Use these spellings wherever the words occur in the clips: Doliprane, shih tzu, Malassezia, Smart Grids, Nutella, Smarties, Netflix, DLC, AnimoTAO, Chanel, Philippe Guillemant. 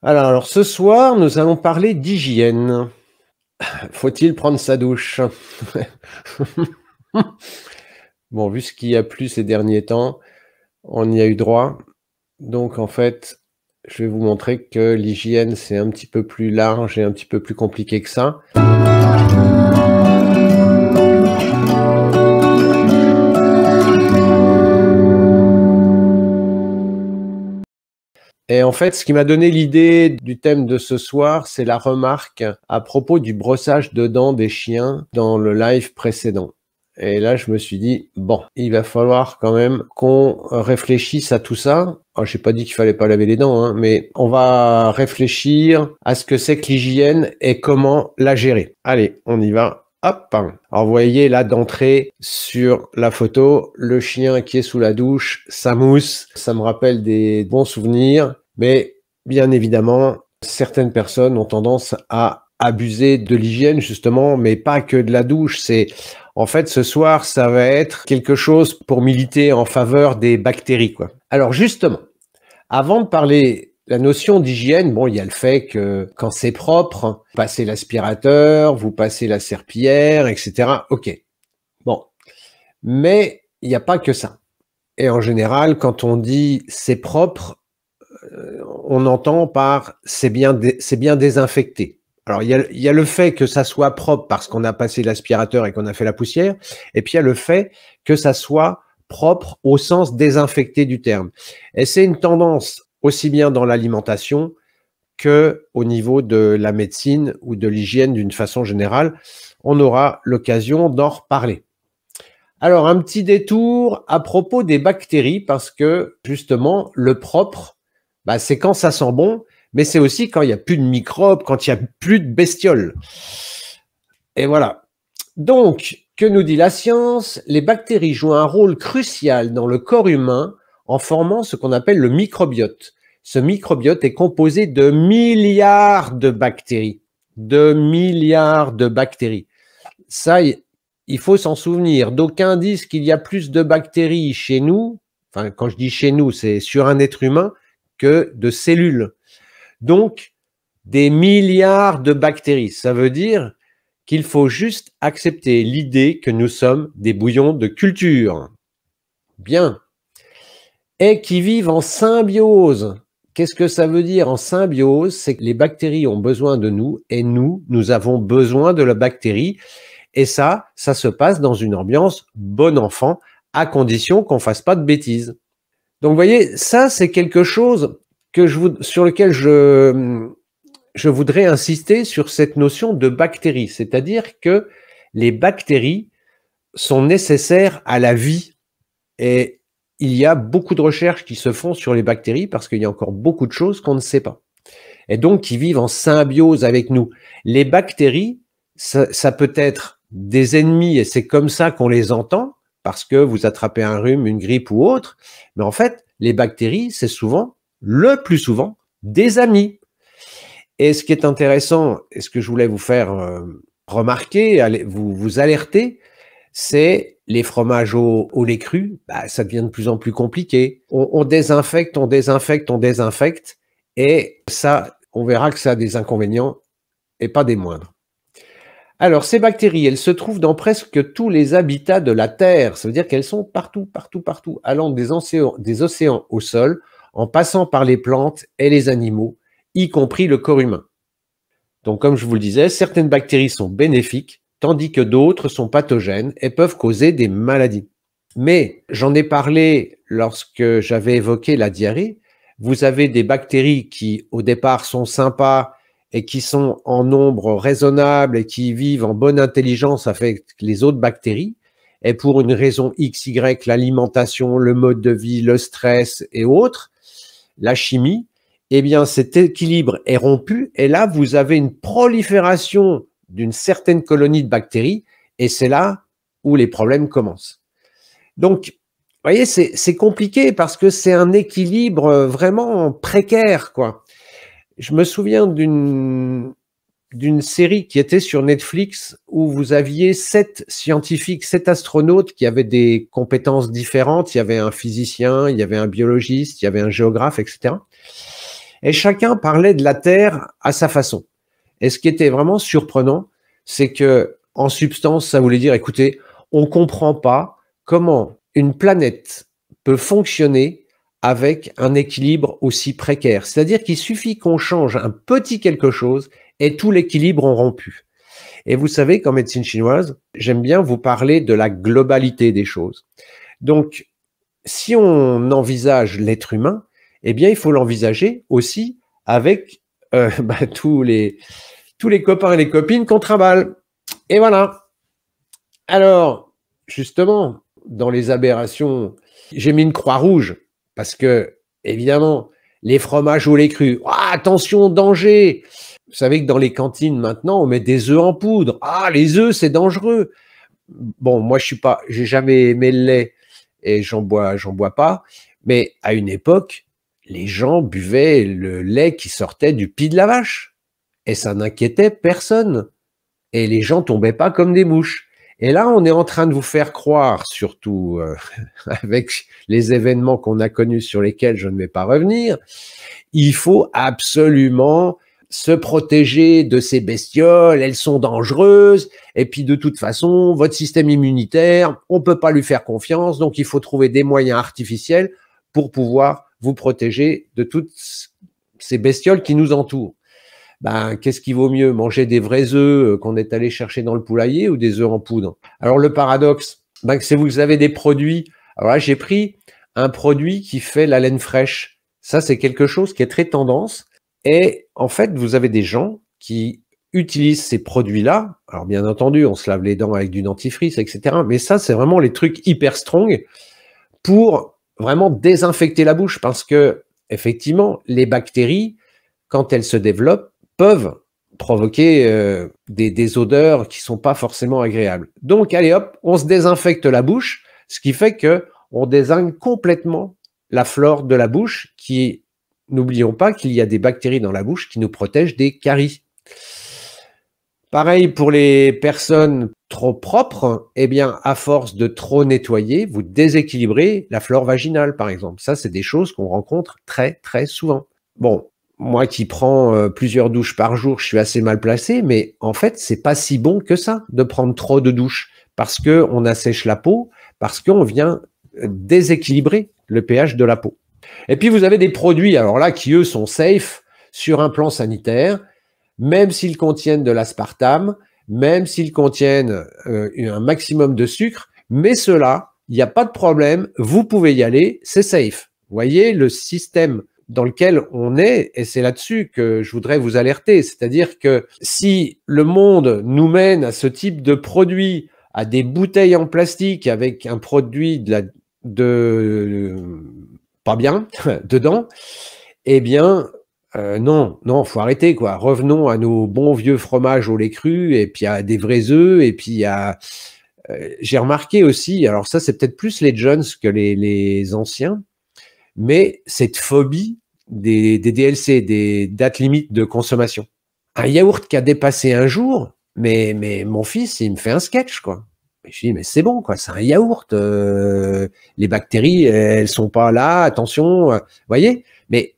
Alors, ce soir, nous allons parler d'hygiène. Faut-il prendre sa douche? Bon, vu ce qu'il y a plus ces derniers temps, on y a eu droit. Donc, en fait, je vais vous montrer que l'hygiène, c'est un petit peu plus large et un petit peu plus compliqué que ça. Et en fait, ce qui m'a donné l'idée du thème de ce soir, c'est la remarque à propos du brossage de dents des chiens dans le live précédent. Et là, je me suis dit, bon, il va falloir quand même qu'on réfléchisse à tout ça. Alors, j'ai pas dit qu'il fallait pas laver les dents, hein, mais on va réfléchir à ce que c'est que l'hygiène et comment la gérer. Allez, on y va. Hop. Alors, vous voyez là d'entrée sur la photo, le chien qui est sous la douche, ça mousse, ça me rappelle des bons souvenirs. Mais bien évidemment, certaines personnes ont tendance à abuser de l'hygiène justement, mais pas que de la douche. C'est en fait ce soir, ça va être quelque chose pour militer en faveur des bactéries, quoi. Alors justement, avant de parler la notion d'hygiène, bon, il y a le fait que quand c'est propre, vous passez l'aspirateur, vous passez la serpillière, etc. Ok. Bon. Mais il n'y a pas que ça. Et en général, quand on dit c'est propre, on entend par c'est bien désinfecté. Alors, il y a le fait que ça soit propre parce qu'on a passé l'aspirateur et qu'on a fait la poussière. Et puis, il y a le fait que ça soit propre au sens désinfecté du terme. Et c'est une tendance aussi bien dans l'alimentation que au niveau de la médecine ou de l'hygiène d'une façon générale. On aura l'occasion d'en reparler. Alors, un petit détour à propos des bactéries parce que, justement, le propre, bah, c'est quand ça sent bon, mais c'est aussi quand il n'y a plus de microbes, quand il n'y a plus de bestioles. Et voilà. Donc, que nous dit la science? Les bactéries jouent un rôle crucial dans le corps humain en formant ce qu'on appelle le microbiote. Ce microbiote est composé de milliards de bactéries. De milliards de bactéries. Ça, il faut s'en souvenir. D'aucuns disent qu'il y a plus de bactéries chez nous, enfin, quand je dis chez nous, c'est sur un être humain, que de cellules. Donc, des milliards de bactéries. Ça veut dire qu'il faut juste accepter l'idée que nous sommes des bouillons de culture. Bien. Et qui vivent en symbiose. Qu'est-ce que ça veut dire en symbiose? C'est que les bactéries ont besoin de nous et nous avons besoin de la bactérie. Et ça se passe dans une ambiance bon enfant, à condition qu'on ne fasse pas de bêtises. Donc, vous voyez, ça, c'est quelque chose que sur lequel je voudrais insister sur cette notion de bactéries. C'est-à-dire que les bactéries sont nécessaires à la vie. Et il y a beaucoup de recherches qui se font sur les bactéries parce qu'il y a encore beaucoup de choses qu'on ne sait pas. Et donc, qui vivent en symbiose avec nous. Les bactéries, ça peut être des ennemis et c'est comme ça qu'on les entend parce que vous attrapez un rhume, une grippe ou autre. Mais en fait, les bactéries, c'est souvent, le plus souvent, des amis. Et ce qui est intéressant, et ce que je voulais vous faire remarquer, vous alerter, c'est les fromages au lait cru, bah, ça devient de plus en plus compliqué. On désinfecte, on désinfecte, on désinfecte, et ça, on verra que ça a des inconvénients, et pas des moindres. Alors, ces bactéries, elles se trouvent dans presque tous les habitats de la Terre, ça veut dire qu'elles sont partout, partout, partout, allant des océans au sol, en passant par les plantes et les animaux, y compris le corps humain. Donc, comme je vous le disais, certaines bactéries sont bénéfiques, tandis que d'autres sont pathogènes et peuvent causer des maladies. Mais, j'en ai parlé lorsque j'avais évoqué la diarrhée, vous avez des bactéries qui, au départ, sont sympas et qui sont en nombre raisonnable et qui vivent en bonne intelligence avec les autres bactéries, et pour une raison X, Y, l'alimentation, le mode de vie, le stress et autres, la chimie, eh bien, cet équilibre est rompu et là, vous avez une prolifération d'une certaine colonie de bactéries et c'est là où les problèmes commencent. Donc, vous voyez, c'est compliqué parce que c'est un équilibre vraiment précaire, quoi. Je me souviens d'une série qui était sur Netflix où vous aviez 7 astronautes qui avaient des compétences différentes. Il y avait un physicien, il y avait un biologiste, il y avait un géographe, etc. et chacun parlait de la Terre à sa façon. Et ce qui était vraiment surprenant, c'est que, en substance, ça voulait dire, écoutez, on ne comprend pas comment une planète peut fonctionner avec un équilibre aussi précaire. C'est-à-dire qu'il suffit qu'on change un petit quelque chose et tout l'équilibre est rompu. Et vous savez qu'en médecine chinoise, j'aime bien vous parler de la globalité des choses. Donc, si on envisage l'être humain, eh bien, il faut l'envisager aussi avec tous les copains et les copines qu'on travaille. Et voilà. Alors, justement, dans les aberrations, j'ai mis une croix rouge parce que, évidemment, les fromages ou les crus, ah, attention, danger. Vous savez que dans les cantines, maintenant, on met des œufs en poudre. Ah, les œufs, c'est dangereux. Bon, moi, j'ai jamais aimé le lait et j'en bois pas. Mais à une époque, les gens buvaient le lait qui sortait du pied de la vache. Et ça n'inquiétait personne. Et les gens tombaient pas comme des mouches. Et là, on est en train de vous faire croire, surtout avec les événements qu'on a connus sur lesquels je ne vais pas revenir, il faut absolument se protéger de ces bestioles, elles sont dangereuses, et puis de toute façon, votre système immunitaire, on peut pas lui faire confiance, donc il faut trouver des moyens artificiels pour pouvoir vous protéger de toutes ces bestioles qui nous entourent. Ben, qu'est-ce qui vaut mieux, manger des vrais œufs qu'on est allé chercher dans le poulailler ou des œufs en poudre? Alors le paradoxe, ben, c'est que vous avez des produits. Alors là, j'ai pris un produit qui fait la laine fraîche. Ça, c'est quelque chose qui est très tendance. Et en fait, vous avez des gens qui utilisent ces produits-là. Alors bien entendu, on se lave les dents avec du dentifrice, etc. Mais ça, c'est vraiment les trucs hyper strong pour vraiment désinfecter la bouche. Parce que, effectivement, les bactéries, quand elles se développent, peuvent provoquer des odeurs qui sont pas forcément agréables. Donc, allez hop, on se désinfecte la bouche, ce qui fait que on désigne complètement la flore de la bouche qui, n'oublions pas qu'il y a des bactéries dans la bouche qui nous protègent des caries. Pareil pour les personnes trop propres, eh bien, à force de trop nettoyer, vous déséquilibrez la flore vaginale, par exemple. Ça, c'est des choses qu'on rencontre très, très souvent. Bon. Moi qui prends plusieurs douches par jour, je suis assez mal placé, mais en fait, c'est pas si bon que ça de prendre trop de douches parce que on assèche la peau, parce qu'on vient déséquilibrer le pH de la peau. Et puis, vous avez des produits, alors là, qui eux sont safe sur un plan sanitaire, même s'ils contiennent de l'aspartame, même s'ils contiennent un maximum de sucre, mais ceux-là, il n'y a pas de problème, vous pouvez y aller, c'est safe. Vous voyez, le système dans lequel on est, et c'est là-dessus que je voudrais vous alerter, c'est-à-dire que si le monde nous mène à ce type de produit, à des bouteilles en plastique avec un produit pas bien dedans, eh bien, non, faut arrêter, quoi. Revenons à nos bons vieux fromages au lait cru, et puis à des vrais œufs, et puis à... j'ai remarqué aussi, alors ça, c'est peut-être plus les jeunes que les anciens, mais cette phobie des DLC, des dates limites de consommation. Un yaourt qui a dépassé un jour, mais mon fils, il me fait un sketch, quoi. Et je dis, mais c'est bon, quoi, c'est un yaourt. Les bactéries, elles sont pas là, attention. Vous voyez? Mais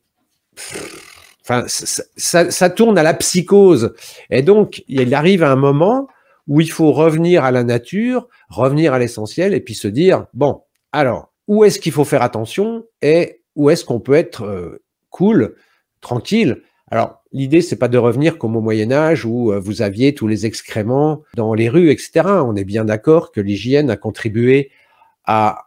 enfin, ça tourne à la psychose. Et donc, il arrive un moment où il faut revenir à la nature, revenir à l'essentiel, et puis se dire, bon, alors, où est-ce qu'il faut faire attention et où est-ce qu'on peut être cool, tranquille. Alors, l'idée, c'est pas de revenir comme au Moyen-Âge où vous aviez tous les excréments dans les rues, etc. On est bien d'accord que l'hygiène a contribué à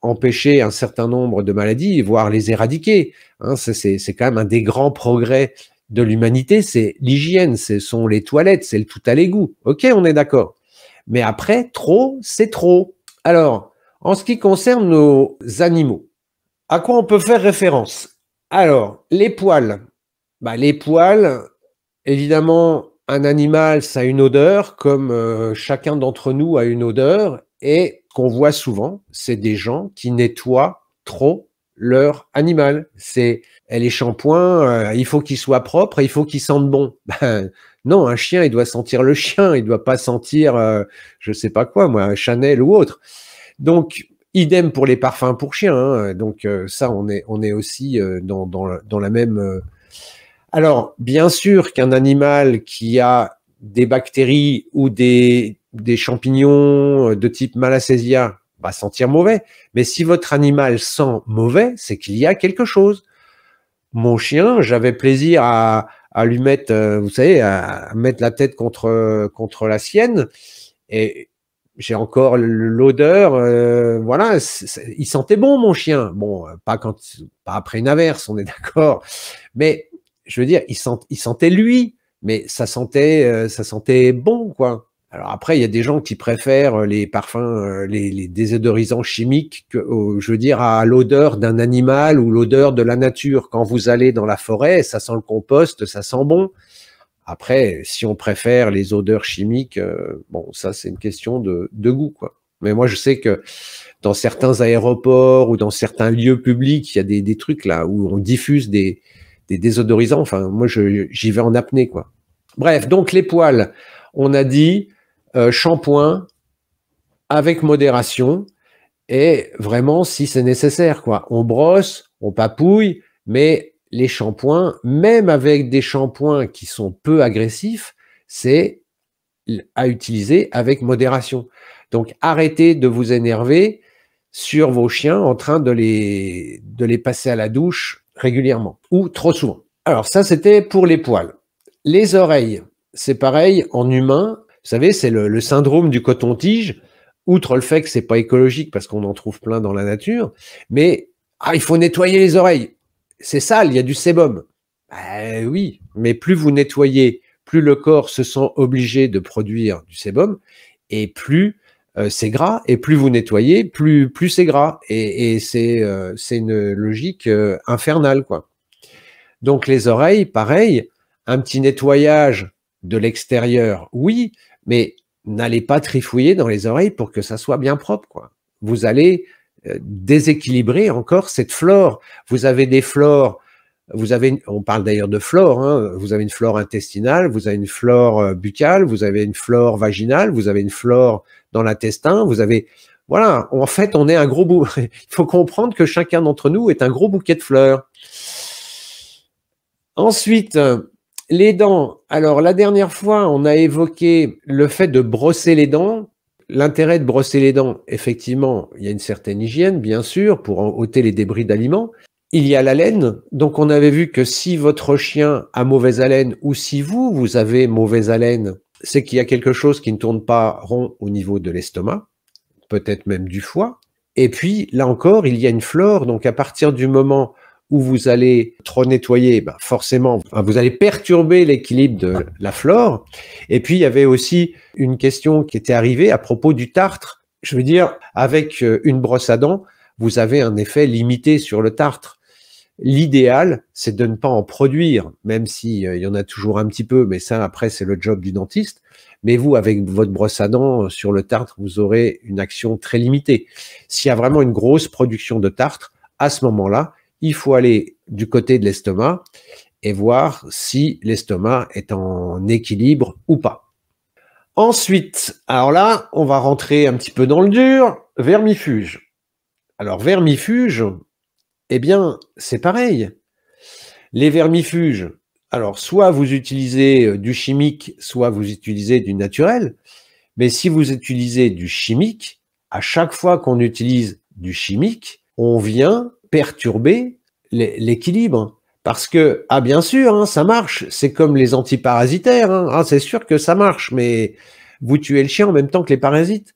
empêcher un certain nombre de maladies, voire les éradiquer. Hein, c'est quand même un des grands progrès de l'humanité, c'est l'hygiène, ce sont les toilettes, c'est le tout à l'égout. Ok, on est d'accord. Mais après, trop, c'est trop. Alors, en ce qui concerne nos animaux, à quoi on peut faire référence? Alors, les poils. Bah, les poils, évidemment, un animal, ça a une odeur, comme chacun d'entre nous a une odeur, et qu'on voit souvent, c'est des gens qui nettoient trop leur animal. C'est les shampoings, il faut qu'ils soient propres, il faut qu'ils sentent bon. Ben, non, un chien, il doit sentir le chien, il ne doit pas sentir, je sais pas quoi, moi, un Chanel ou autre. Donc, idem pour les parfums pour chiens. Hein. Donc, ça, on est aussi dans la même Alors, bien sûr qu'un animal qui a des bactéries ou des champignons de type Malassezia va sentir mauvais. Mais si votre animal sent mauvais, c'est qu'il y a quelque chose. Mon chien, j'avais plaisir à lui mettre, vous savez, à mettre la tête contre la sienne. Et j'ai encore l'odeur. Voilà, il sentait bon, mon chien. Bon, pas après une averse, on est d'accord. Mais je veux dire, il sentait lui, mais ça sentait bon, quoi. Alors après, il y a des gens qui préfèrent les parfums, les désodorisants chimiques, je veux dire, à l'odeur d'un animal ou l'odeur de la nature. Quand vous allez dans la forêt, ça sent le compost, ça sent bon. Après, si on préfère les odeurs chimiques, bon, ça c'est une question de goût, quoi. Mais moi, je sais que dans certains aéroports ou dans certains lieux publics, il y a des trucs là où on diffuse des désodorisants. Enfin, moi, j'y vais en apnée, quoi. Bref, donc les poils, on a dit... shampoing avec modération et vraiment si c'est nécessaire, quoi. On brosse, on papouille, mais les shampoings, même avec des shampoings qui sont peu agressifs, c'est à utiliser avec modération. Donc arrêtez de vous énerver sur vos chiens en train de les passer à la douche régulièrement ou trop souvent. Alors ça, c'était pour les poils. Les oreilles, c'est pareil en humain. Vous savez, c'est le syndrome du coton-tige, outre le fait que c'est pas écologique parce qu'on en trouve plein dans la nature, mais il faut nettoyer les oreilles. C'est sale, il y a du sébum. Ben oui, mais plus vous nettoyez, plus le corps se sent obligé de produire du sébum, et plus c'est gras, et plus vous nettoyez, plus c'est gras. Et c'est une logique infernale, quoi. Donc les oreilles, pareil, un petit nettoyage de l'extérieur, oui, mais n'allez pas trifouiller dans les oreilles pour que ça soit bien propre, quoi. Vous allez déséquilibrer encore cette flore. Vous avez des flores, on parle d'ailleurs de flore, hein, vous avez une flore intestinale, vous avez une flore buccale, vous avez une flore vaginale, vous avez une flore dans l'intestin, vous avez... Voilà, en fait, on est un gros bout. Il faut comprendre que chacun d'entre nous est un gros bouquet de fleurs. Ensuite... les dents. Alors, la dernière fois, on a évoqué le fait de brosser les dents. L'intérêt de brosser les dents, effectivement, il y a une certaine hygiène, bien sûr, pour ôter les débris d'aliments. Il y a l'haleine. Donc, on avait vu que si votre chien a mauvaise haleine ou si vous avez mauvaise haleine, c'est qu'il y a quelque chose qui ne tourne pas rond au niveau de l'estomac, peut-être même du foie. Et puis, là encore, il y a une flore. Donc, à partir du moment où vous allez trop nettoyer, ben forcément, vous allez perturber l'équilibre de la flore. Et puis, il y avait aussi une question qui était arrivée à propos du tartre. Je veux dire, avec une brosse à dents, vous avez un effet limité sur le tartre. L'idéal, c'est de ne pas en produire, même s'il y en a toujours un petit peu, mais ça, après, c'est le job du dentiste. Mais vous, avec votre brosse à dents sur le tartre, vous aurez une action très limitée. S'il y a vraiment une grosse production de tartre, à ce moment-là, il faut aller du côté de l'estomac et voir si l'estomac est en équilibre ou pas. Ensuite, alors là, on va rentrer un petit peu dans le dur, vermifuge. Alors, vermifuge, eh bien, c'est pareil. Les vermifuges, alors, soit vous utilisez du chimique, soit vous utilisez du naturel. Mais si vous utilisez du chimique, à chaque fois qu'on utilise du chimique, on vient perturber l'équilibre. Parce que, ah bien sûr, hein, ça marche, c'est comme les antiparasitaires, hein. Ah, c'est sûr que ça marche, mais vous tuez le chien en même temps que les parasites.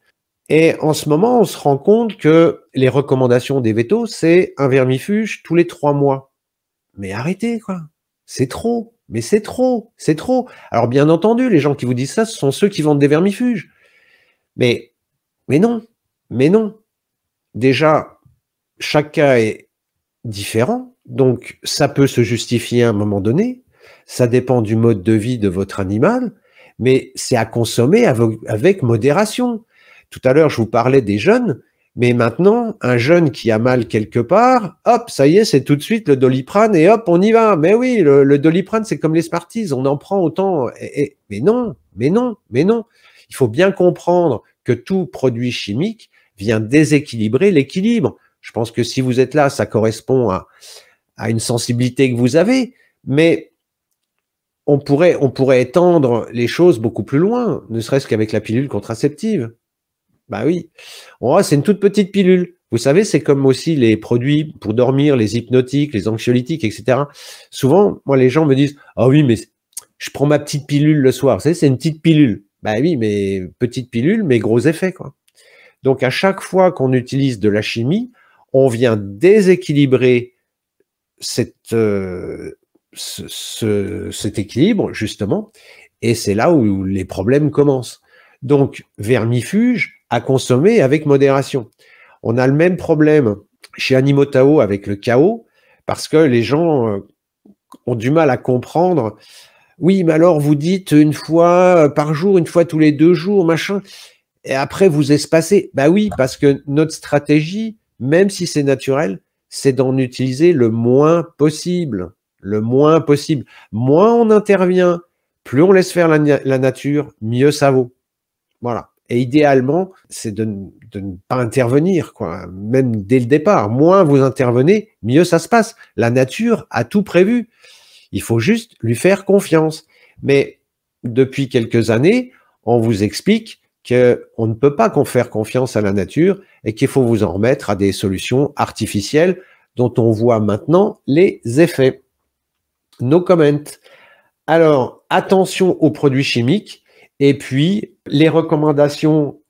Et en ce moment, on se rend compte que les recommandations des vétos, c'est un vermifuge tous les 3 mois. Mais arrêtez, quoi. C'est trop, mais c'est trop, c'est trop. Alors bien entendu, les gens qui vous disent ça, ce sont ceux qui vendent des vermifuges. Mais non, mais non. Déjà, chaque cas est différent, donc ça peut se justifier à un moment donné, ça dépend du mode de vie de votre animal, mais c'est à consommer avec modération. Tout à l'heure, je vous parlais des jeunes, mais maintenant, un jeune qui a mal quelque part, hop, ça y est, c'est tout de suite le Doliprane et hop, on y va. Mais oui, le Doliprane, c'est comme les Smarties, on en prend autant. Mais non, mais non, mais non. Il faut bien comprendre que tout produit chimique vient déséquilibrer l'équilibre. Je pense que si vous êtes là, ça correspond à une sensibilité que vous avez, Mais on pourrait étendre les choses beaucoup plus loin, ne serait-ce qu'avec la pilule contraceptive. Bah oui, oh, c'est une toute petite pilule. Vous savez, c'est comme aussi les produits pour dormir, les hypnotiques, les anxiolytiques, etc. Souvent, moi, les gens me disent « Ah oui, mais je prends ma petite pilule le soir. » Vous savez, c'est une petite pilule. Bah oui, mais petite pilule, mais gros effet, quoi. Donc, à chaque fois qu'on utilise de la chimie, on vient déséquilibrer cet équilibre, justement, et c'est là où les problèmes commencent. Donc, vermifuge à consommer avec modération. On a le même problème chez AnimoTAO avec le chaos, parce que les gens ont du mal à comprendre. Oui, mais alors vous dites une fois par jour, une fois tous les 2 jours, machin, et après vous espacez. Bah oui, parce que notre stratégie, même si c'est naturel, c'est d'en utiliser le moins possible. Le moins possible. Moins on intervient, plus on laisse faire la nature, mieux ça vaut. Voilà. Et idéalement, c'est de ne pas intervenir, quoi. Même dès le départ. Moins vous intervenez, mieux ça se passe. La nature a tout prévu. Il faut juste lui faire confiance. Mais depuis quelques années, on vous explique qu'on ne peut pas faire confiance à la nature et qu'il faut vous en remettre à des solutions artificielles dont on voit maintenant les effets. No comment. Alors, attention aux produits chimiques. Et puis, les recommandations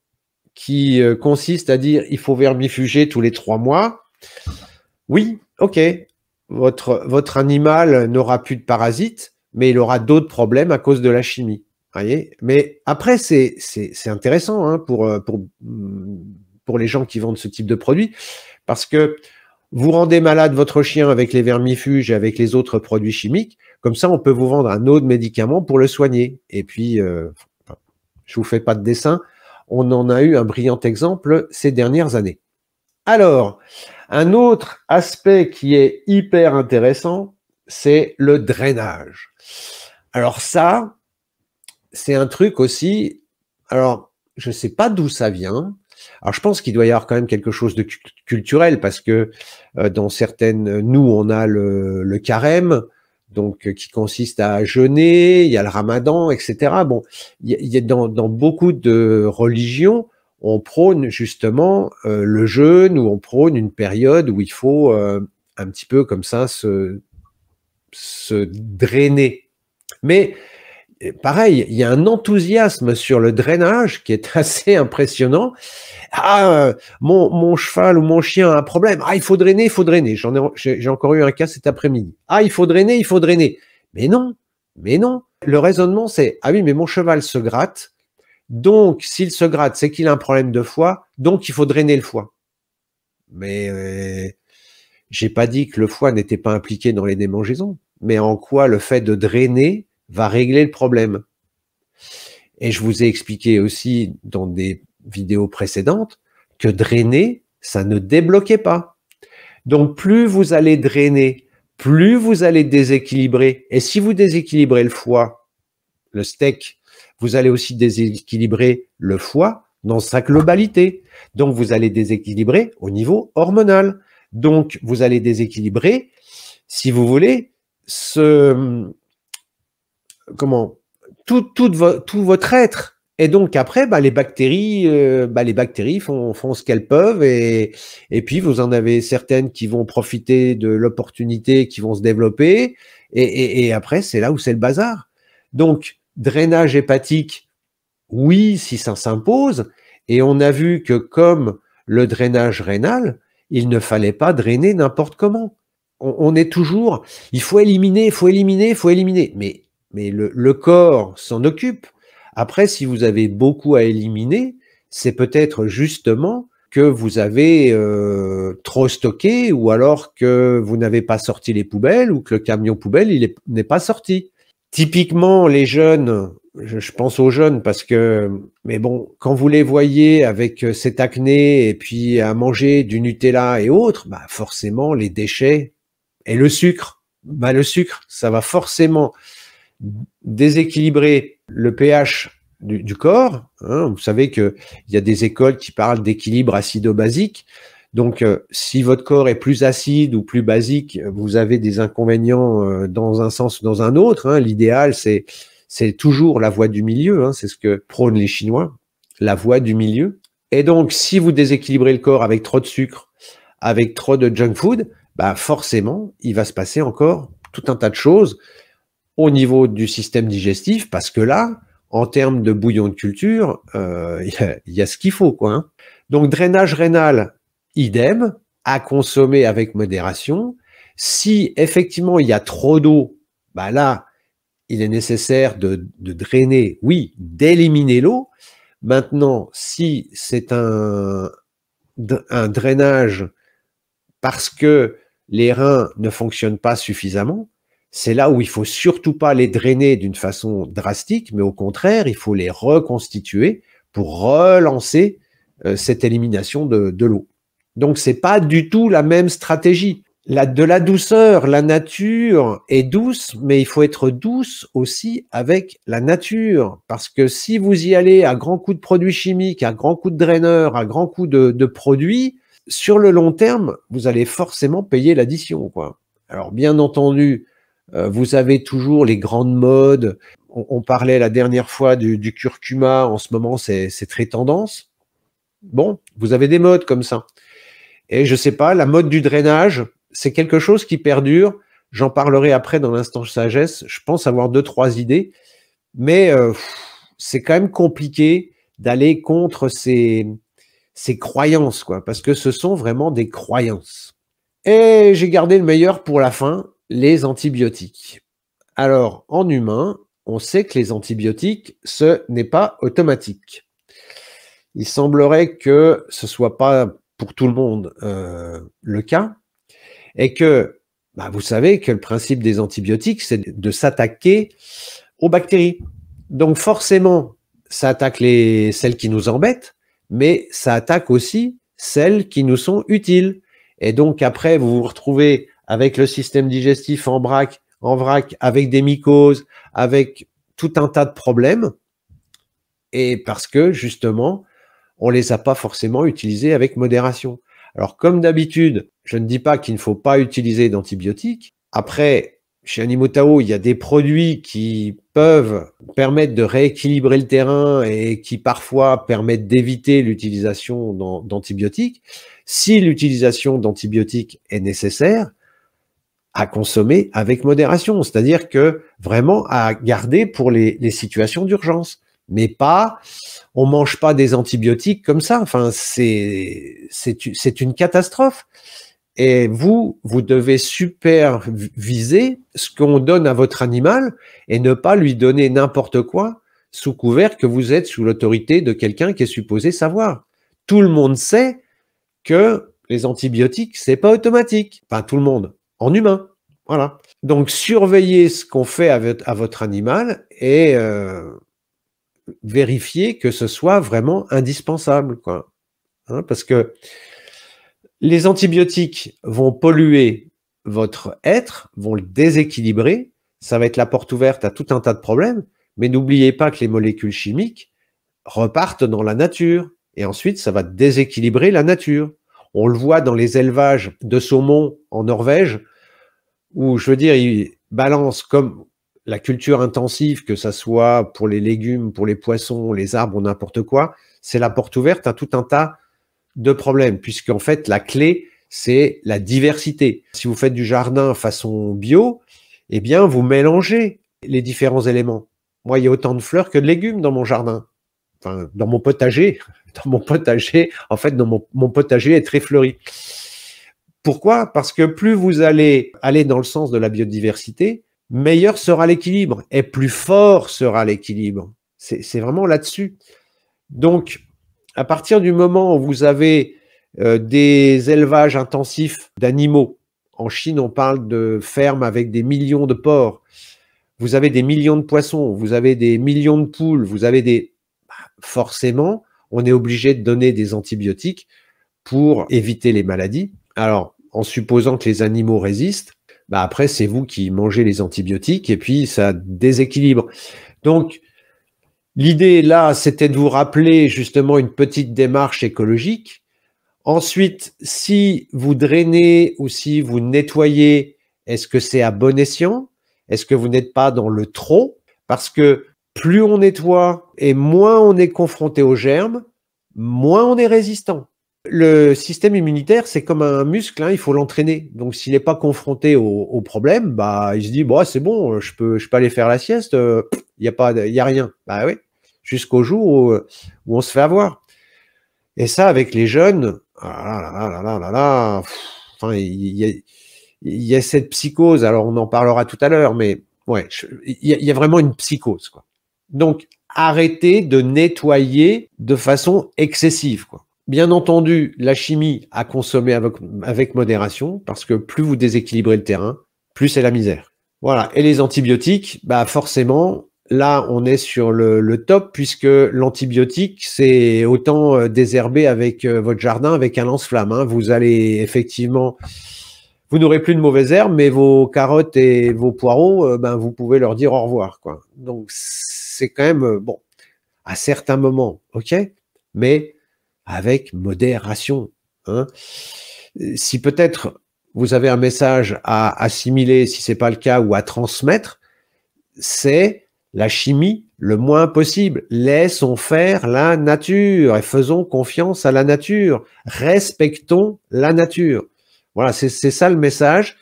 qui consistent à dire il faut vermifuger tous les 3 mois. Oui, ok, votre animal n'aura plus de parasites, mais il aura d'autres problèmes à cause de la chimie. Voyez, mais après, c'est intéressant, hein, pour les gens qui vendent ce type de produit, parce que vous rendez malade votre chien avec les vermifuges et avec les autres produits chimiques. Comme ça, on peut vous vendre un autre médicament pour le soigner. Et puis... je vous fais pas de dessin, on en a eu un brillant exemple ces dernières années. Alors, un autre aspect qui est hyper intéressant, c'est le drainage. Alors ça, c'est un truc aussi, alors je sais pas d'où ça vient, alors je pense qu'il doit y avoir quand même quelque chose de culturel, parce que dans certaines, nous on a le carême, donc qui consiste à jeûner, il y a le ramadan, etc. Bon, dans beaucoup de religions, on prône justement le jeûne, ou on prône une période où il faut un petit peu comme ça se drainer. Mais pareil, il y a un enthousiasme sur le drainage qui est assez impressionnant. Ah, mon cheval ou mon chien a un problème. Ah, il faut drainer, il faut drainer. J'ai encore eu un cas cet après-midi. Ah, il faut drainer, il faut drainer. Mais non, mais non. Le raisonnement, c'est, ah oui, mais mon cheval se gratte. Donc, s'il se gratte, c'est qu'il a un problème de foie. Donc, il faut drainer le foie. Mais j'ai pas dit que le foie n'était pas impliqué dans les démangeaisons. Mais en quoi le fait de drainer va régler le problème? Et je vous ai expliqué aussi dans des vidéos précédentes que drainer, ça ne débloquait pas. Donc plus vous allez drainer, plus vous allez déséquilibrer. Et si vous déséquilibrez le foie, le steak, vous allez aussi déséquilibrer le foie dans sa globalité. Donc vous allez déséquilibrer au niveau hormonal. Donc vous allez déséquilibrer, si vous voulez, tout votre être. Et donc après, bah, les bactéries font ce qu'elles peuvent, et puis vous en avez certaines qui vont profiter de l'opportunité, qui vont se développer, et après c'est là où c'est le bazar. Donc drainage hépatique, oui, si ça s'impose, et on a vu que comme le drainage rénal, il ne fallait pas drainer n'importe comment. On est toujours, il faut éliminer, il faut éliminer, il faut éliminer, mais le corps s'en occupe. Après, si vous avez beaucoup à éliminer, c'est peut-être justement que vous avez trop stocké, ou alors que vous n'avez pas sorti les poubelles, ou que le camion poubelle n'est pas sorti. Typiquement, les jeunes, je pense aux jeunes parce que, mais bon, quand vous les voyez avec cette acné et puis à manger du Nutella et autres, bah forcément les déchets et le sucre. Bah le sucre, ça va forcément déséquilibrer le pH du corps, hein. Vous savez qu'il y a des écoles qui parlent d'équilibre acido-basique, Donc, si votre corps est plus acide ou plus basique, vous avez des inconvénients dans un sens ou dans un autre. Hein. L'idéal, c'est toujours la voie du milieu. Hein. C'est ce que prônent les Chinois, la voie du milieu. Et donc, si vous déséquilibrez le corps avec trop de sucre, avec trop de junk food, bah forcément, il va se passer encore tout un tas de choses au niveau du système digestif, parce que là, en termes de bouillon de culture, il y a ce qu'il faut, quoi. Hein. Donc, drainage rénal, idem, à consommer avec modération. Si effectivement il y a trop d'eau, bah là, il est nécessaire de drainer, oui, d'éliminer l'eau. Maintenant, si c'est un drainage parce que les reins ne fonctionnent pas suffisamment, c'est là où il ne faut surtout pas les drainer d'une façon drastique, mais au contraire, il faut les reconstituer pour relancer cette élimination de l'eau. Donc, ce n'est pas du tout la même stratégie. De la douceur, la nature est douce, mais il faut être douce aussi avec la nature. Parce que si vous y allez à grands coups de produits chimiques, à grands coups de draineurs, à grands coups de produits, sur le long terme, vous allez forcément payer l'addition, quoi. Alors, bien entendu, vous avez toujours les grandes modes. On parlait la dernière fois du curcuma. En ce moment, c'est très tendance. Bon, vous avez des modes comme ça. Et je sais pas, la mode du drainage, c'est quelque chose qui perdure. J'en parlerai après dans l'instant sagesse. Je pense avoir 2-3 idées, mais c'est quand même compliqué d'aller contre ces croyances, quoi, parce que ce sont vraiment des croyances. Et j'ai gardé le meilleur pour la fin, les antibiotiques. Alors, en humain, on sait que les antibiotiques, ce n'est pas automatique. Il semblerait que ce soit pas pour tout le monde le cas, et que vous savez que le principe des antibiotiques, c'est de s'attaquer aux bactéries. Donc forcément, ça attaque celles qui nous embêtent, mais ça attaque aussi celles qui nous sont utiles. Et donc après, vous vous retrouvez avec le système digestif en vrac, avec des mycoses, avec tout un tas de problèmes, et parce que justement, on les a pas forcément utilisés avec modération. Alors, comme d'habitude, je ne dis pas qu'il ne faut pas utiliser d'antibiotiques. Après, chez AnimoTAO, il y a des produits qui peuvent permettre de rééquilibrer le terrain et qui parfois permettent d'éviter l'utilisation d'antibiotiques. Si l'utilisation d'antibiotiques est nécessaire, à consommer avec modération, c'est-à-dire que vraiment à garder pour les situations d'urgence. Mais pas, on mange pas des antibiotiques comme ça. Enfin, c'est une catastrophe. Et vous devez superviser ce qu'on donne à votre animal et ne pas lui donner n'importe quoi sous couvert que vous êtes sous l'autorité de quelqu'un qui est supposé savoir. Tout le monde sait que les antibiotiques, c'est pas automatique. Enfin, tout le monde. En humain. Voilà. Donc, surveillez ce qu'on fait à votre animal et, vérifier que ce soit vraiment indispensable, quoi. Hein, parce que les antibiotiques vont polluer votre être, vont le déséquilibrer, ça va être la porte ouverte à tout un tas de problèmes, mais n'oubliez pas que les molécules chimiques repartent dans la nature, et ensuite ça va déséquilibrer la nature. On le voit dans les élevages de saumon en Norvège, où je veux dire, ils balancent comme... La culture intensive, que ça soit pour les légumes, pour les poissons, les arbres, n'importe quoi, c'est la porte ouverte à tout un tas de problèmes, puisqu'en fait, la clé, c'est la diversité. Si vous faites du jardin façon bio, eh bien, vous mélangez les différents éléments. Moi, il y a autant de fleurs que de légumes dans mon jardin, enfin, dans mon potager. Dans mon potager, en fait, dans mon potager est très fleuri. Pourquoi? Parce que plus vous allez aller dans le sens de la biodiversité, meilleur sera l'équilibre et plus fort sera l'équilibre. C'est vraiment là-dessus. Donc, à partir du moment où vous avez des élevages intensifs d'animaux, en Chine, on parle de fermes avec des millions de porcs, vous avez des millions de poissons, vous avez des millions de poules, vous avez des... Forcément, on est obligé de donner des antibiotiques pour éviter les maladies. Alors, en supposant que les animaux résistent, après, c'est vous qui mangez les antibiotiques et puis ça déséquilibre. Donc, l'idée là, c'était de vous rappeler justement une petite démarche écologique Ensuite, si vous drainez ou si vous nettoyez, est-ce que c'est à bon escient? Est-ce que vous n'êtes pas dans le trop? Parce que plus on nettoie et moins on est confronté aux germes, moins on est résistant. Le système immunitaire, c'est comme un muscle, hein, il faut l'entraîner. Donc, s'il n'est pas confronté au problème, bah, il se dit bah, « c'est bon, je peux aller faire la sieste, il n'y a rien. » Bah oui, jusqu'au jour où on se fait avoir. Et ça, avec les jeunes, il y a cette psychose. Alors, on en parlera tout à l'heure, mais ouais, il y a vraiment une psychose, quoi. Donc, arrêtez de nettoyer de façon excessive, quoi. Bien entendu, la chimie à consommer avec modération, parce que plus vous déséquilibrez le terrain, plus c'est la misère. Voilà. Et les antibiotiques, bah forcément, là, on est sur le top, puisque l'antibiotique, c'est autant désherber avec votre jardin, avec un lance-flamme, hein. Vous allez effectivement... Vous n'aurez plus de mauvaises herbes, mais vos carottes et vos poireaux, ben, vous pouvez leur dire au revoir, quoi. Donc, c'est quand même, bon, à certains moments, ok, mais... avec modération, hein. Si peut-être vous avez un message à assimiler, si ce n'est pas le cas, ou à transmettre, c'est la chimie le moins possible. Laissons faire la nature et faisons confiance à la nature. Respectons la nature. Voilà, c'est ça le message.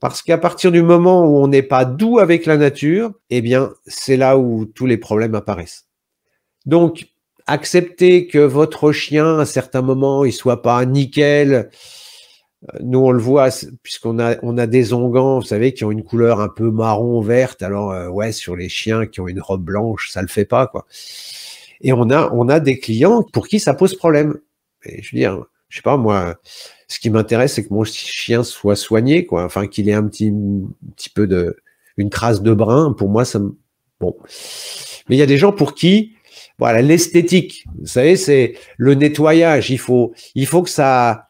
Parce qu'à partir du moment où on n'est pas doux avec la nature, eh bien, c'est là où tous les problèmes apparaissent. Donc, acceptez que votre chien, à certains moments, il soit pas nickel. Nous, on le voit, puisqu'on a des onguents, vous savez, qui ont une couleur un peu marron, verte. Alors, ouais, sur les chiens qui ont une robe blanche, ça le fait pas, quoi. Et on a des clients pour qui ça pose problème. Et je veux dire, je sais pas, moi, ce qui m'intéresse, c'est que mon chien soit soigné, quoi. Enfin, qu'il ait un petit peu une trace de brun. Pour moi, ça me... Bon. Mais il y a des gens pour qui... Voilà, l'esthétique, vous savez, c'est le nettoyage. Il faut que ça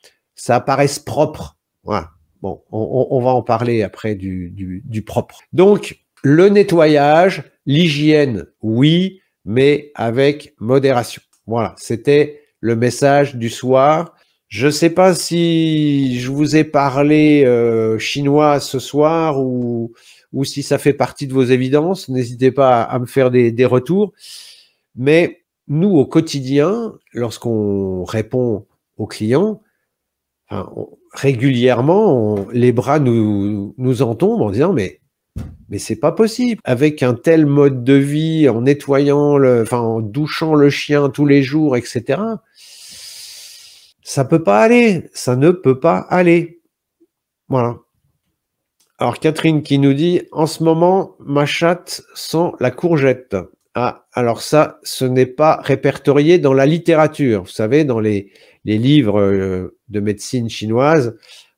apparaisse propre. Voilà. Bon, on va en parler après du propre. Donc, le nettoyage, l'hygiène, oui, mais avec modération. Voilà, c'était le message du soir. Je sais pas si je vous ai parlé chinois ce soir ou si ça fait partie de vos évidences. N'hésitez pas à me faire des retours. Mais nous, au quotidien, lorsqu'on répond aux clients, enfin, régulièrement, les bras nous en tombent en disant mais c'est pas possible. Avec un tel mode de vie, en nettoyant, en douchant le chien tous les jours, etc., ça peut pas aller. Ça ne peut pas aller. Voilà. Alors Catherine qui nous dit « En ce moment, ma chatte sent la courgette ». Ah, alors ça, ce n'est pas répertorié dans la littérature. Vous savez, dans les livres de médecine chinoise,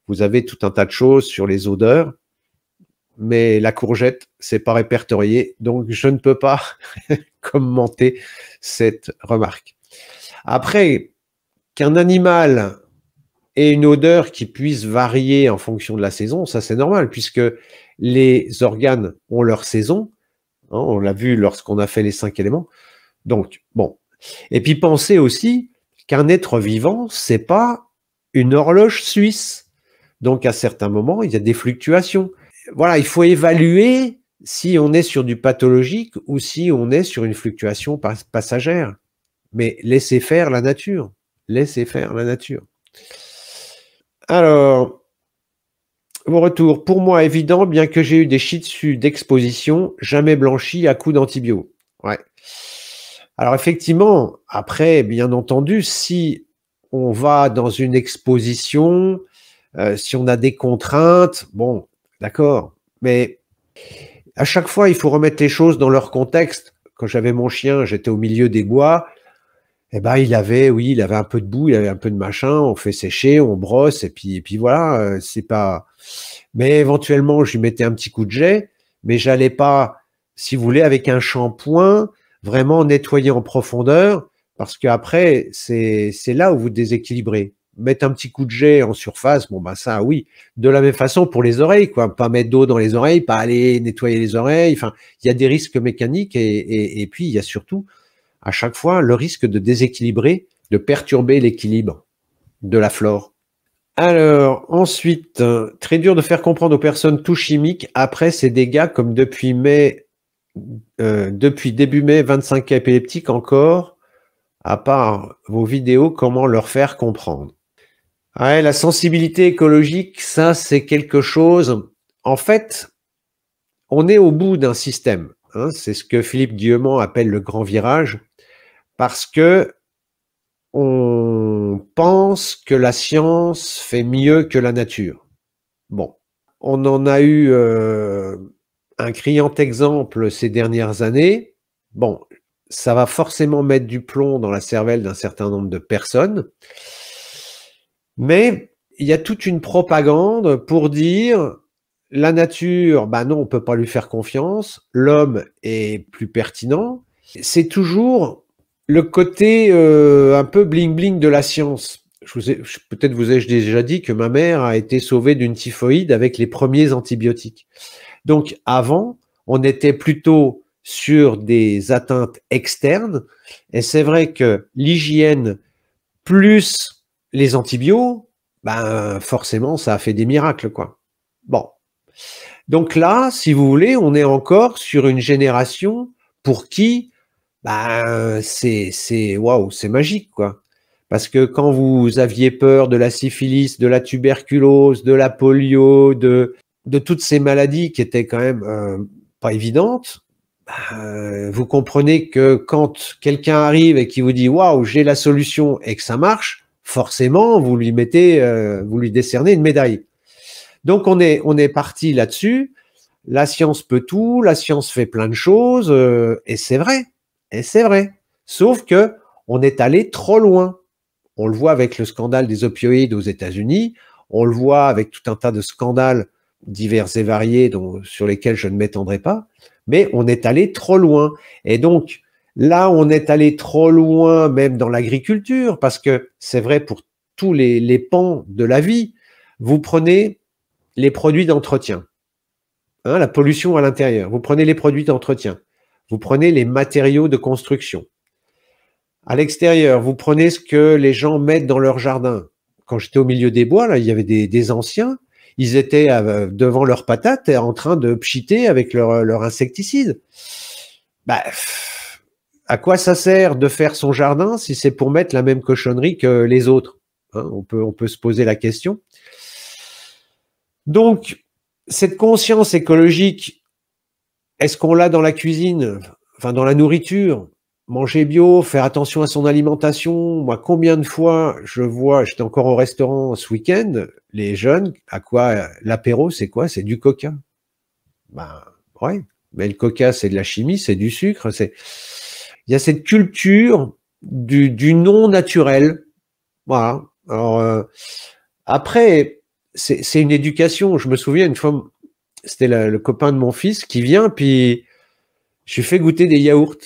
vous avez tout un tas de choses sur les odeurs, mais la courgette, c'est pas répertorié, donc je ne peux pas commenter cette remarque. Après, qu'un animal ait une odeur qui puisse varier en fonction de la saison, ça c'est normal, puisque les organes ont leur saison. On l'a vu lorsqu'on a fait les 5 éléments. Donc, bon. Et puis, pensez aussi qu'un être vivant, c'est pas une horloge suisse. Donc, à certains moments, il y a des fluctuations. Voilà, il faut évaluer si on est sur du pathologique ou si on est sur une fluctuation passagère. Mais laissez faire la nature. Laissez faire la nature. Alors... Mon retour, pour moi évident, bien que j'ai eu des shih tzus d'exposition, jamais blanchis à coups d'antibio. Ouais. Alors effectivement, après, bien entendu, si on va dans une exposition, si on a des contraintes, bon, d'accord. Mais à chaque fois, il faut remettre les choses dans leur contexte. Quand j'avais mon chien, j'étais au milieu des bois. Eh ben, il avait un peu de boue, il avait un peu de machin, on fait sécher, on brosse, et puis voilà, c'est pas... Mais éventuellement, je lui mettais un petit coup de jet, mais j'allais pas, si vous voulez, avec un shampoing, vraiment nettoyer en profondeur, parce qu'après, c'est là où vous déséquilibrez. Mettre un petit coup de jet en surface, bon, ben ça, oui. De la même façon pour les oreilles, quoi. Pas mettre d'eau dans les oreilles, pas aller nettoyer les oreilles, enfin, il y a des risques mécaniques, et puis il y a surtout... à chaque fois, le risque de déséquilibrer, de perturber l'équilibre. de la flore. Alors, ensuite, très dur de faire comprendre aux personnes tout chimique après ces dégâts, comme depuis début mai, 25 cas épileptiques encore, à part vos vidéos, comment leur faire comprendre? Ouais, la sensibilité écologique, ça c'est quelque chose, en fait, on est au bout d'un système, hein, c'est ce que Philippe Guillemant appelle le grand virage, parce que on pense que la science fait mieux que la nature. Bon, on en a eu un criant exemple ces dernières années. Bon, ça va forcément mettre du plomb dans la cervelle d'un certain nombre de personnes. Mais il y a toute une propagande pour dire la nature, bah non, on ne peut pas lui faire confiance, l'homme est plus pertinent. C'est toujours le côté un peu bling-bling de la science. Peut-être vous ai-je déjà dit que ma mère a été sauvée d'une typhoïde avec les premiers antibiotiques. Donc avant, on était plutôt sur des atteintes externes. Et c'est vrai que l'hygiène plus les antibiotiques, ben, forcément, ça a fait des miracles, quoi. Bon. Donc là, si vous voulez, on est encore sur une génération pour qui ben, c'est waouh, c'est magique, quoi. Parce que quand vous aviez peur de la syphilis, de la tuberculose, de la polio, de toutes ces maladies qui étaient quand même pas évidentes, ben, vous comprenez que quand quelqu'un arrive et qui vous dit waouh, j'ai la solution et que ça marche, forcément, vous lui mettez, vous lui décernez une médaille. Donc on est parti là-dessus. La science peut tout, la science fait plein de choses, et c'est vrai. Et c'est vrai, sauf que on est allé trop loin. On le voit avec le scandale des opioïdes aux États-Unis, on le voit avec tout un tas de scandales divers et variés sur lesquels je ne m'étendrai pas, mais on est allé trop loin. Et donc là, on est allé trop loin même dans l'agriculture, parce que c'est vrai pour tous les pans de la vie. Vous prenez les produits d'entretien, hein, la pollution à l'intérieur, vous prenez les produits d'entretien. Vous prenez les matériaux de construction. À l'extérieur, vous prenez ce que les gens mettent dans leur jardin. Quand j'étais au milieu des bois, là, il y avait des anciens, ils étaient devant leurs patates en train de pchiter avec leur insecticide. Bah, à quoi ça sert de faire son jardin si c'est pour mettre la même cochonnerie que les autres, hein, on peut se poser la question. Donc, cette conscience écologique, est-ce qu'on l'a dans la cuisine, enfin dans la nourriture? Manger bio, faire attention à son alimentation. Moi, combien de fois je vois, j'étais encore au restaurant ce week-end, les jeunes, à quoi l'apéro, c'est quoi? C'est du coca. Ben, ouais, mais le coca, c'est de la chimie, c'est du sucre. Il y a cette culture du non-naturel. Voilà. Alors, après, c'est une éducation. Je me souviens, une fois, c'était le copain de mon fils qui vient, puis je lui fais goûter des yaourts.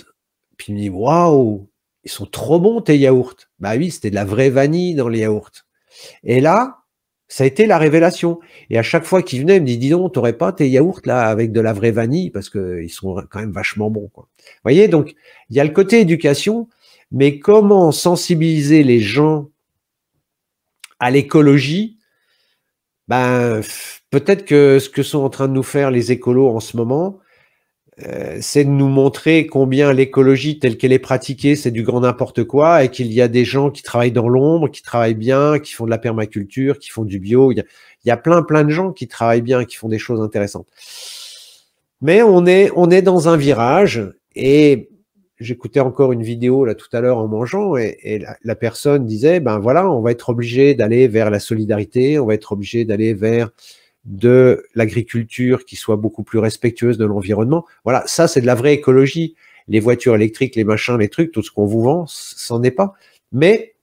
Puis il me dit « Waouh, ils sont trop bons tes yaourts !» Bah oui, c'était de la vraie vanille dans les yaourts. Et là, ça a été la révélation. Et à chaque fois qu'il venait, il me dit « Dis donc, t'aurais pas tes yaourts là avec de la vraie vanille, parce qu'ils sont quand même vachement bons. » Vous voyez, donc il y a le côté éducation, mais comment sensibiliser les gens à l'écologie? Ben, peut-être que ce que sont en train de nous faire les écolos en ce moment, c'est de nous montrer combien l'écologie telle qu'elle est pratiquée, c'est du grand n'importe quoi, et qu'il y a des gens qui travaillent dans l'ombre, qui travaillent bien, qui font de la permaculture, qui font du bio. Il y a plein de gens qui travaillent bien, qui font des choses intéressantes. Mais on est dans un virage, et j'écoutais encore une vidéo là tout à l'heure en mangeant, et la personne disait, ben voilà, on va être obligé d'aller vers la solidarité, on va être obligé d'aller vers de l'agriculture qui soit beaucoup plus respectueuse de l'environnement. Voilà, ça c'est de la vraie écologie. Les voitures électriques, les machins, les trucs, tout ce qu'on vous vend, c'en est pas. Mais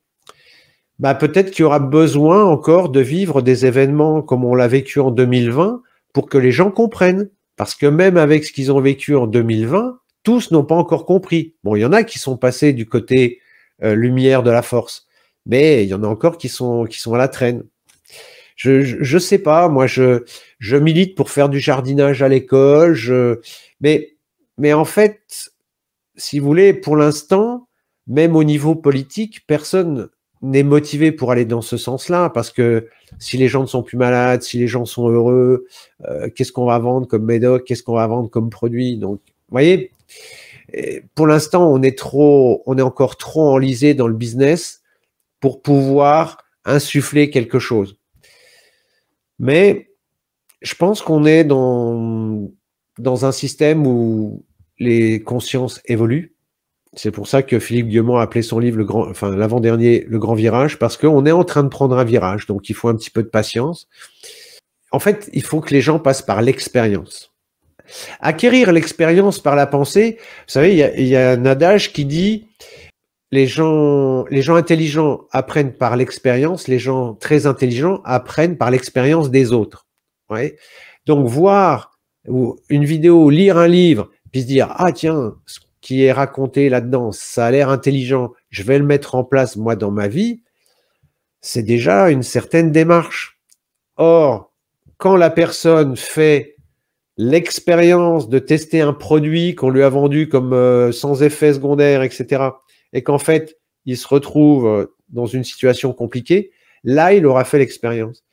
ben, peut-être qu'il y aura besoin encore de vivre des événements comme on l'a vécu en 2020 pour que les gens comprennent. Parce que même avec ce qu'ils ont vécu en 2020, tous n'ont pas encore compris. Bon, il y en a qui sont passés du côté lumière de la force, mais il y en a encore qui sont à la traîne. Je sais pas, moi je milite pour faire du jardinage à l'école, mais en fait, si vous voulez, pour l'instant, même au niveau politique, personne n'est motivé pour aller dans ce sens-là, parce que si les gens ne sont plus malades, si les gens sont heureux, qu'est-ce qu'on va vendre comme médoc, qu'est-ce qu'on va vendre comme produit? Donc, vous voyez, pour l'instant, on est encore trop enlisé dans le business pour pouvoir insuffler quelque chose. Mais je pense qu'on est dans un système où les consciences évoluent. C'est pour ça que Philippe Guillemot a appelé son livre, l'avant-dernier, Le Grand Virage, parce qu'on est en train de prendre un virage, donc il faut un petit peu de patience. En fait, il faut que les gens passent par l'expérience. Acquérir l'expérience par la pensée, vous savez, il y a un adage qui dit les gens intelligents apprennent par l'expérience, les gens très intelligents apprennent par l'expérience des autres. Ouais. Donc, voir une vidéo, lire un livre, puis se dire « Ah tiens, ce qui est raconté là-dedans, ça a l'air intelligent, je vais le mettre en place moi dans ma vie », c'est déjà une certaine démarche. Or, quand la personne fait l'expérience de tester un produit qu'on lui a vendu comme sans effet secondaire, etc., et qu'en fait, il se retrouve dans une situation compliquée, là, il aura fait l'expérience.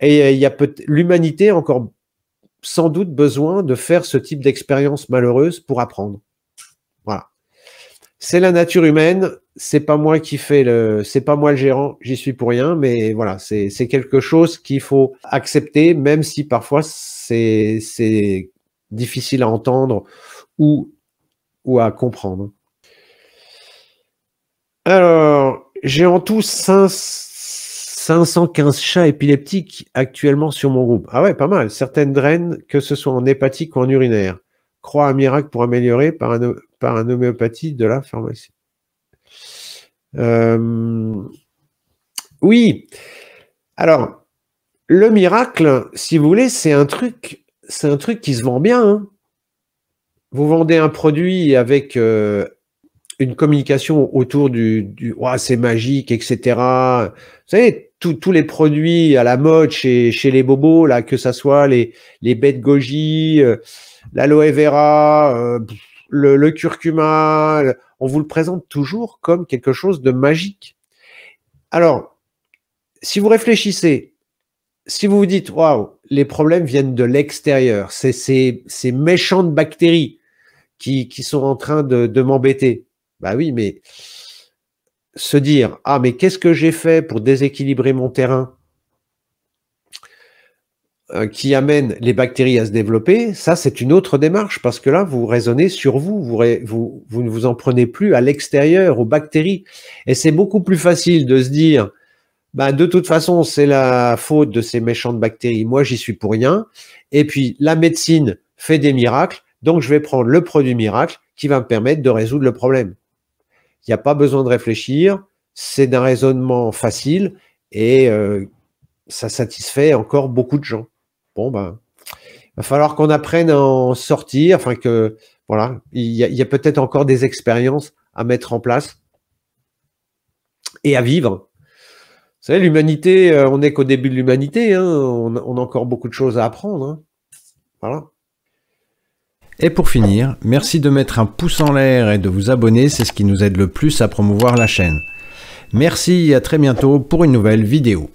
Et il y a l'humanité encore sans doute besoin de faire ce type d'expérience malheureuse pour apprendre. Voilà. C'est la nature humaine, c'est pas moi qui fais c'est pas moi le gérant, j'y suis pour rien, mais voilà, c'est quelque chose qu'il faut accepter, même si parfois c'est difficile à entendre ou à comprendre. Alors, j'ai en tout 515 chats épileptiques actuellement sur mon groupe. Ah ouais, pas mal. Certaines drainent, que ce soit en hépatique ou en urinaire. Crois à un miracle pour améliorer par un homéopathie de la pharmacie. Oui. Alors, le miracle, si vous voulez, c'est un truc qui se vend bien. Hein. Vous vendez un produit avec une communication autour du « c'est magique », etc. Vous savez, tous les produits à la mode chez les bobos, là, que ça soit les baies de goji, l'aloe vera, le curcuma, on vous le présente toujours comme quelque chose de magique. Alors, si vous réfléchissez, si vous vous dites, waouh, les problèmes viennent de l'extérieur, c'est ces méchantes bactéries qui sont en train de m'embêter. Bah oui, mais se dire « Ah, mais qu'est-ce que j'ai fait pour déséquilibrer mon terrain qui amène les bactéries à se développer ?» Ça, c'est une autre démarche, parce que là, vous raisonnez sur vous, vous ne vous en prenez plus à l'extérieur, aux bactéries. Et c'est beaucoup plus facile de se dire « De toute façon, c'est la faute de ces méchantes bactéries, moi, j'y suis pour rien. » Et puis, la médecine fait des miracles, donc je vais prendre le produit miracle qui va me permettre de résoudre le problème. Il n'y a pas besoin de réfléchir, c'est d'un raisonnement facile et ça satisfait encore beaucoup de gens. Bon, il va falloir qu'on apprenne à en sortir, enfin que, voilà, il y a peut-être encore des expériences à mettre en place et à vivre. Vous savez, l'humanité, on n'est qu'au début de l'humanité, hein, on a encore beaucoup de choses à apprendre. Hein. Voilà. Et pour finir, merci de mettre un pouce en l'air et de vous abonner, c'est ce qui nous aide le plus à promouvoir la chaîne. Merci et à très bientôt pour une nouvelle vidéo.